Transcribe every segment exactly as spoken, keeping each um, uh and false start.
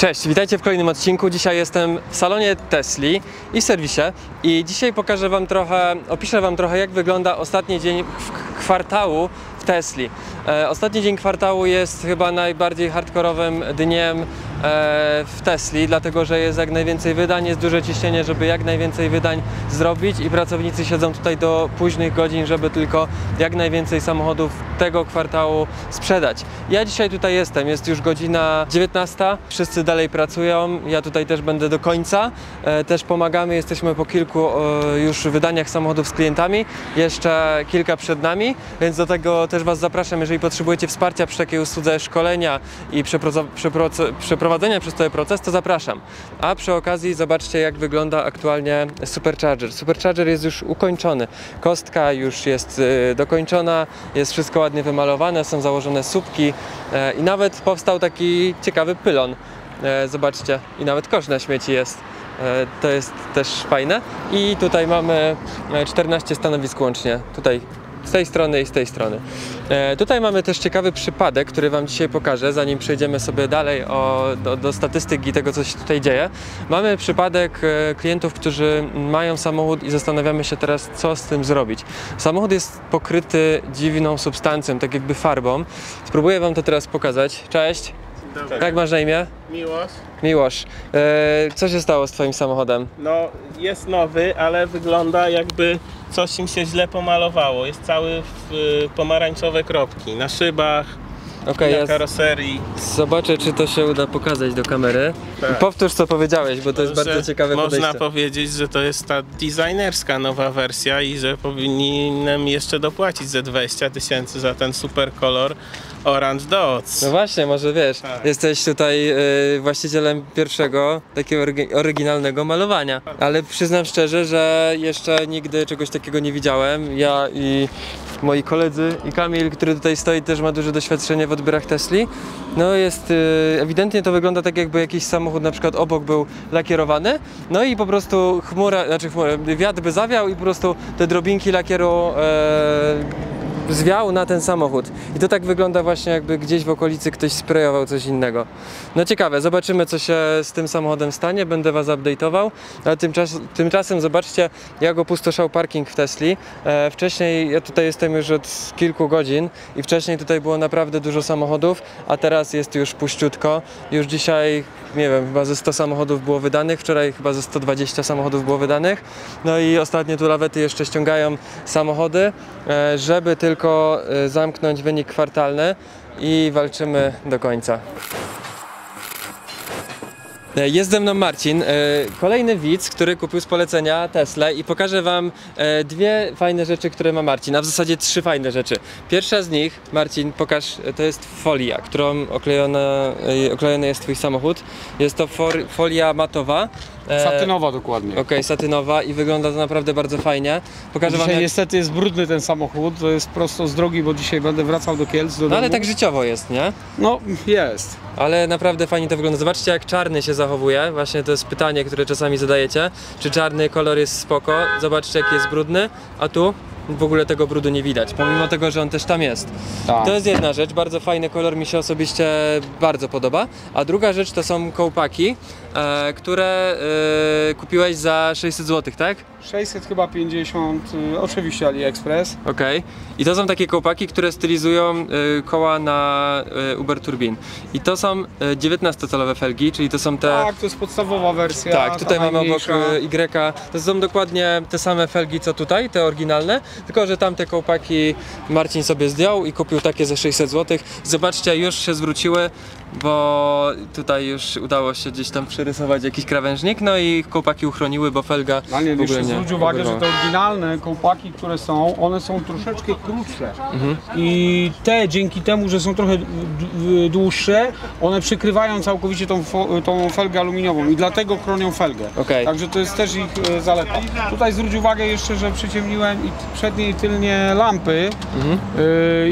Cześć, witajcie w kolejnym odcinku. Dzisiaj jestem w salonie Tesli i w serwisie i dzisiaj pokażę Wam trochę, opiszę Wam trochę, jak wygląda ostatni dzień kwartału w Tesli. E, ostatni dzień kwartału jest chyba najbardziej hardkorowym dniem e, w Tesli, dlatego że jest jak najwięcej wydań, jest duże ciśnienie, żeby jak najwięcej wydań zrobić i pracownicy siedzą tutaj do późnych godzin, żeby tylko jak najwięcej samochodów tego kwartału sprzedać. Ja dzisiaj tutaj jestem, jest już godzina dziewiętnasta, wszyscy dalej pracują, ja tutaj też będę do końca, e, też pomagamy, jesteśmy po kilku e, już wydaniach samochodów z klientami, jeszcze kilka przed nami, więc do tego też Was zapraszam, jeżeli potrzebujecie wsparcia przy takiej usłudze szkolenia i przeprowadzenia przez cały proces, to zapraszam. A przy okazji zobaczcie, jak wygląda aktualnie Supercharger. Supercharger jest już ukończony, kostka już jest dokończona, jest wszystko ładnie wymalowane, są założone słupki i nawet powstał taki ciekawy pylon. Zobaczcie, i nawet kosz na śmieci jest. To jest też fajne. I tutaj mamy czternaście stanowisk łącznie. Tutaj z tej strony i z tej strony. E, tutaj mamy też ciekawy przypadek, który Wam dzisiaj pokażę, zanim przejdziemy sobie dalej o, do, do statystyki tego, co się tutaj dzieje. Mamy przypadek e, klientów, którzy mają samochód i zastanawiamy się teraz, co z tym zrobić. Samochód jest pokryty dziwną substancją, tak jakby farbą. Spróbuję Wam to teraz pokazać. Cześć. Dobry. Jak masz na imię? Miłosz. Miłosz. E, co się stało z Twoim samochodem? No, jest nowy, ale wygląda jakby coś im się źle pomalowało. Jest cały w y, pomarańczowe kropki na szybach, okay, na ja karoserii. Zobaczę, czy to się uda pokazać do kamery. Tak. Powtórz, co powiedziałeś, bo to, to jest bardzo ciekawe podejście. Można powiedzieć, że to jest ta designerska nowa wersja i że powinienem jeszcze dopłacić ze dwadzieścia tysięcy za ten super kolor Orange Dots. No właśnie, może wiesz, tak. Jesteś tutaj yy, właścicielem pierwszego takiego oryginalnego malowania, ale przyznam szczerze, że jeszcze nigdy czegoś takiego nie widziałem. Ja i moi koledzy i Kamil, który tutaj stoi, też ma duże doświadczenie w odbiorach Tesli. No jest, yy, ewidentnie to wygląda tak, jakby jakiś samochód na przykład obok był lakierowany, no i po prostu chmura, znaczy chmura, wiatr by zawiał i po prostu te drobinki lakieru yy, zwiał na ten samochód. I to tak wygląda właśnie, jakby gdzieś w okolicy ktoś sprayował coś innego. No ciekawe, zobaczymy, co się z tym samochodem stanie, będę Was update'ował, ale tymczas, tymczasem zobaczcie, jak opustoszał parking w Tesli. E, wcześniej, ja tutaj jestem już od kilku godzin i wcześniej tutaj było naprawdę dużo samochodów, a teraz jest już puściutko. Już dzisiaj, nie wiem, chyba ze sto samochodów było wydanych, wczoraj chyba ze sto dwadzieścia samochodów było wydanych. No i ostatnie tu lawety jeszcze ściągają samochody, e, żeby tylko Tylko zamknąć wynik kwartalny i walczymy do końca. Jest ze mną Marcin, kolejny widz, który kupił z polecenia Teslę i pokażę Wam dwie fajne rzeczy, które ma Marcin, a w zasadzie trzy fajne rzeczy. Pierwsza z nich, Marcin, pokaż, to jest folia, którą oklejona, oklejony jest Twój samochód. Jest to folia matowa. Satynowa dokładnie. Okej, okay, satynowa i wygląda to naprawdę bardzo fajnie. Pokażę dzisiaj wam jak... niestety jest brudny ten samochód, to jest prosto z drogi, bo dzisiaj będę wracał do Kielc. Do no domu. Ale tak życiowo jest, nie? No, jest. Ale naprawdę fajnie to wygląda. Zobaczcie, jak czarny się zachowuje. Właśnie to jest pytanie, które czasami zadajecie. Czy czarny kolor jest spoko? Zobaczcie, jak jest brudny. A tu? W ogóle tego brudu nie widać, pomimo tego, że on też tam jest. Tak. To jest jedna rzecz, bardzo fajny kolor, mi się osobiście bardzo podoba. A druga rzecz to są kołpaki, e, które e, kupiłeś za sześćset złotych, tak? sześćset chyba pięćdziesiąt, e, oczywiście Aliexpress. Okej. Okay. I to są takie kołpaki, które stylizują e, koła na e, Uber Turbin. I to są e, dziewiętnastocalowe felgi, czyli to są te... Tak, to jest podstawowa wersja. Tak, tutaj mamy obok Y. To są dokładnie te same felgi, co tutaj, te oryginalne. Tylko że tamte kołpaki Marcin sobie zdjął i kupił takie za sześćset złotych. Zobaczcie, już się zwróciły, bo tutaj już udało się gdzieś tam przerysować jakiś krawężnik, no i kołpaki uchroniły, bo felga w ogóle nie. Zwróć uwagę, że te oryginalne kołpaki, które są, one są troszeczkę krótsze. Mhm. I te dzięki temu, że są trochę dłuższe, one przykrywają całkowicie tą, tą felgę aluminiową i dlatego chronią felgę. Okay. Także to jest też ich zaleta. Tutaj zwróć uwagę jeszcze, że przyciemniłem i przednie i tylnie lampy. Mhm.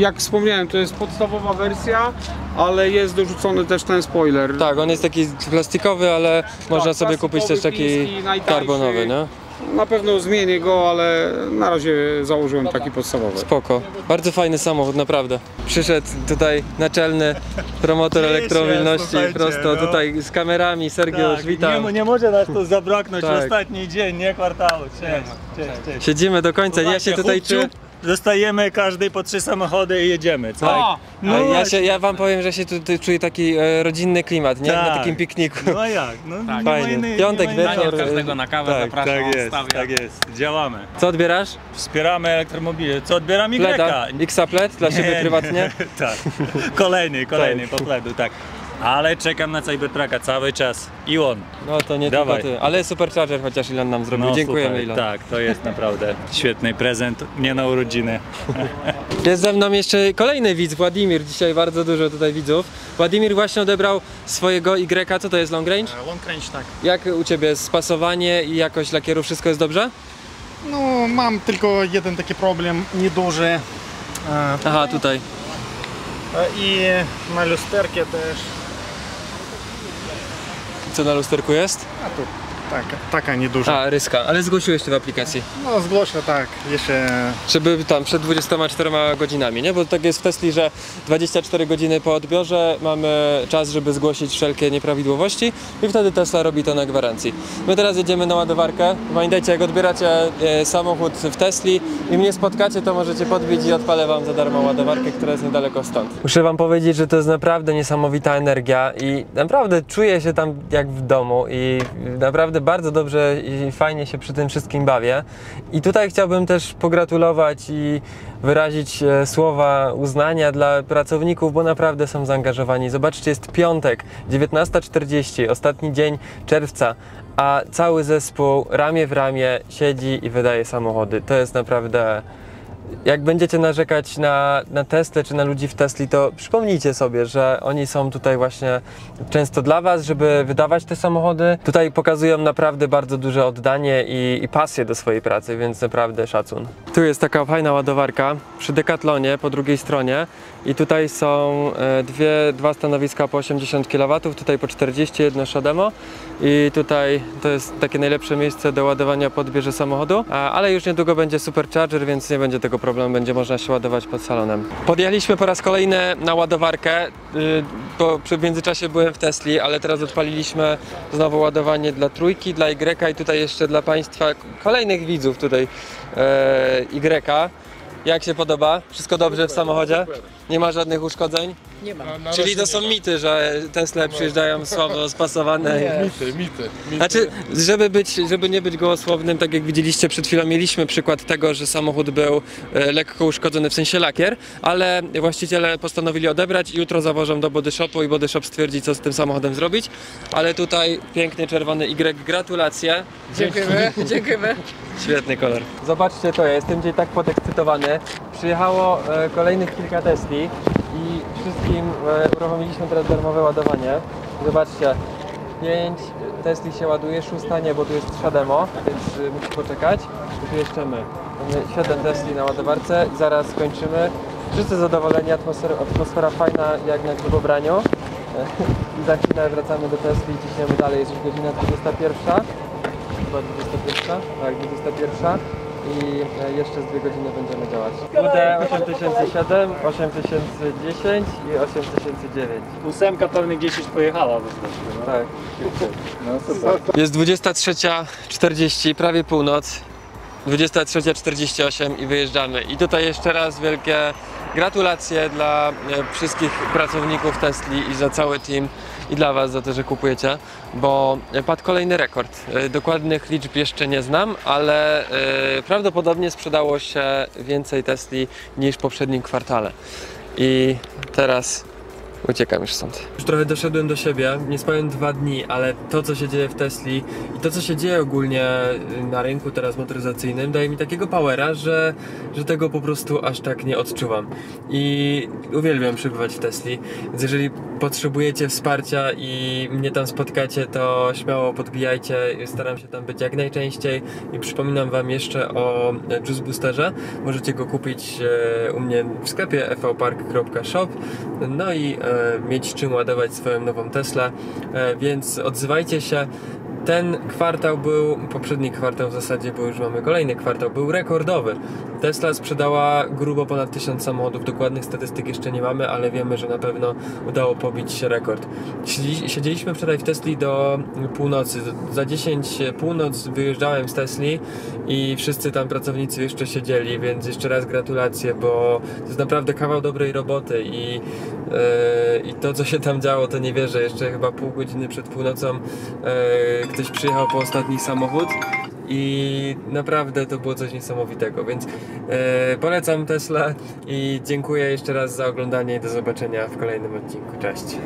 Jak wspomniałem, to jest podstawowa wersja, ale jest dorzucony też ten spoiler. Tak, on jest taki plastikowy, ale tak, można sobie kupić też taki karbonowy, nie? Na pewno zmienię go, ale na razie założyłem taki podstawowy. Spoko. Bardzo fajny samochód, naprawdę. Przyszedł tutaj naczelny promotor elektromobilności prosto no. tutaj z kamerami. Sergiusz, tak, witam. Nie, nie może nas tu zabraknąć tak. ostatni dzień, nie kwartału. Cześć, cześć, cześć. Siedzimy do końca, ja się tutaj czuję. Dostajemy każdy po trzy samochody i jedziemy, tak? O, no ja, się, ja wam powiem, że się tu, tu czuję taki e, rodzinny klimat, nie? Tak. Na takim pikniku. No a jak? No, tak. Fajnie. Innej, Piątek wieczór. Każdego na kawę tak, zapraszam, tak jest, stawiam. Tak jest, działamy. Co odbierasz? Wspieramy elektromobile. Co odbieram? Pleda. X-a pled dla siebie prywatnie? Tak. Kolejny, kolejny po pledu, tak. Ale czekam na Cybertrucka cały czas. Ilon. No to nie tylko ty. Ale Supercharger chociaż Ilon nam zrobił. No, dziękujemy super, Ilon. Tak, to jest naprawdę świetny prezent. Nie na urodziny. Jest ze mną jeszcze kolejny widz, Władimir. Dzisiaj bardzo dużo tutaj widzów. Władimir właśnie odebrał swojego Y. Co to jest, long range? Long range, tak. Jak u ciebie spasowanie i jakość lakierów? Wszystko jest dobrze? No mam tylko jeden taki problem, nieduży. Aha, tutaj. I na lusterkę też. Co na lusterku jest? A tu taka, taka nieduża. A, ryska. Ale zgłosiłeś to w aplikacji? No zgłoszę, tak. Jeszcze... Żeby tam przed dwudziestoma czterema godzinami, nie? Bo tak jest w Tesli, że dwadzieścia cztery godziny po odbiorze mamy czas, żeby zgłosić wszelkie nieprawidłowości i wtedy Tesla robi to na gwarancji. My teraz jedziemy na ładowarkę. Pamiętajcie, jak odbieracie e, samochód w Tesli i mnie spotkacie, to możecie podbić i odpalę wam za darmo ładowarkę, która jest niedaleko stąd. Muszę wam powiedzieć, że to jest naprawdę niesamowita energia i naprawdę czuję się tam jak w domu i naprawdę bardzo dobrze i fajnie się przy tym wszystkim bawię. I tutaj chciałbym też pogratulować i wyrazić słowa uznania dla pracowników, bo naprawdę są zaangażowani. Zobaczcie, jest piątek, dziewiętnasta czterdzieści, ostatni dzień czerwca, a cały zespół ramię w ramię siedzi i wydaje samochody. To jest naprawdę... Jak będziecie narzekać na, na Teslę czy na ludzi w Tesli, to przypomnijcie sobie, że oni są tutaj właśnie często dla was, żeby wydawać te samochody. Tutaj pokazują naprawdę bardzo duże oddanie i, i pasję do swojej pracy, więc naprawdę szacun. Tu jest taka fajna ładowarka przy Decathlonie po drugiej stronie i tutaj są dwie, dwa stanowiska po osiemdziesiąt kilowatów, tutaj po czterdzieści, jedno Shademo i tutaj to jest takie najlepsze miejsce do ładowania po odbierze samochodu, ale już niedługo będzie Supercharger, więc nie będzie tego problem, będzie można się ładować pod salonem. Podjechaliśmy po raz kolejny na ładowarkę, bo w międzyczasie byłem w Tesli, ale teraz odpaliliśmy znowu ładowanie dla trójki, dla Y i tutaj jeszcze dla Państwa kolejnych widzów tutaj Y. Jak się podoba? Wszystko dobrze w samochodzie? Nie ma żadnych uszkodzeń? Nie ma. Czyli to są mity, że Tesle przyjeżdżają słabo spasowane. Mity, mity. Znaczy, żeby, być, żeby nie być gołosłownym, tak jak widzieliście przed chwilą, mieliśmy przykład tego, że samochód był lekko uszkodzony, w sensie lakier, ale właściciele postanowili odebrać i jutro zawożą do body shopu i body shop stwierdzi, co z tym samochodem zrobić. Ale tutaj pięknie czerwony Y, gratulacje. Dziękujemy, dziękujemy. Świetny kolor. Zobaczcie to, ja jestem dzisiaj tak podekscytowany. Przyjechało kolejnych kilka Tesli. I wszystkim uruchomiliśmy teraz darmowe ładowanie. Zobaczcie, pięć Tesli się ładuje, szósta nie, bo tu jest siedem, więc musi poczekać. I tu jeszcze my. Mamy siedem Tesli na ładowarce, zaraz skończymy. Wszyscy zadowoleni, atmosfera, atmosfera fajna jak na grzybobraniu. I za chwilę wracamy do Tesli i ciśniemy dalej. Jest już godzina dwudziesta pierwsza. Chyba dwudziesta pierwsza? Tak, dwudziesta pierwsza. I jeszcze z dwie godziny będziemy działać. U D osiem tysięcy siedem, osiem tysięcy dziesięć i osiem tysięcy dziewięć. Ósemka pełnych dziesięć pojechała. No. Tak. No, super. Jest dwudziesta trzecia czterdzieści, prawie północ. dwudziesta trzecia czterdzieści osiem i wyjeżdżamy. I tutaj jeszcze raz wielkie gratulacje dla wszystkich pracowników Tesli i za cały team i dla was za to, że kupujecie, bo padł kolejny rekord. Dokładnych liczb jeszcze nie znam, ale prawdopodobnie sprzedało się więcej Tesli niż w poprzednim kwartale. I teraz uciekam już stąd. Już trochę doszedłem do siebie, nie spałem dwa dni, ale to, co się dzieje w Tesli i to, co się dzieje ogólnie na rynku teraz motoryzacyjnym, daje mi takiego powera, że, że tego po prostu aż tak nie odczuwam. I uwielbiam przebywać w Tesli, więc jeżeli potrzebujecie wsparcia i mnie tam spotkacie, to śmiało podbijajcie, staram się tam być jak najczęściej i przypominam wam jeszcze o Juice Boosterze. Możecie go kupić u mnie w sklepie e v park kropka shop, no i mieć czym ładować swoją nową Teslę, więc odzywajcie się, Ten kwartał był, poprzedni kwartał w zasadzie, bo już mamy kolejny kwartał, był rekordowy. Tesla sprzedała grubo ponad tysiąc samochodów, dokładnych statystyk jeszcze nie mamy, ale wiemy, że na pewno udało pobić się rekord. Siedzieliśmy wczoraj w Tesli do północy, za dziesiątą północ wyjeżdżałem z Tesli i wszyscy tam pracownicy jeszcze siedzieli, więc jeszcze raz gratulacje, bo to jest naprawdę kawał dobrej roboty i, yy, i to, co się tam działo, to nie wierzę, jeszcze chyba pół godziny przed północą yy, ktoś przyjechał po ostatni samochód i naprawdę to było coś niesamowitego, więc yy, polecam Tesla i dziękuję jeszcze raz za oglądanie i do zobaczenia w kolejnym odcinku. Cześć!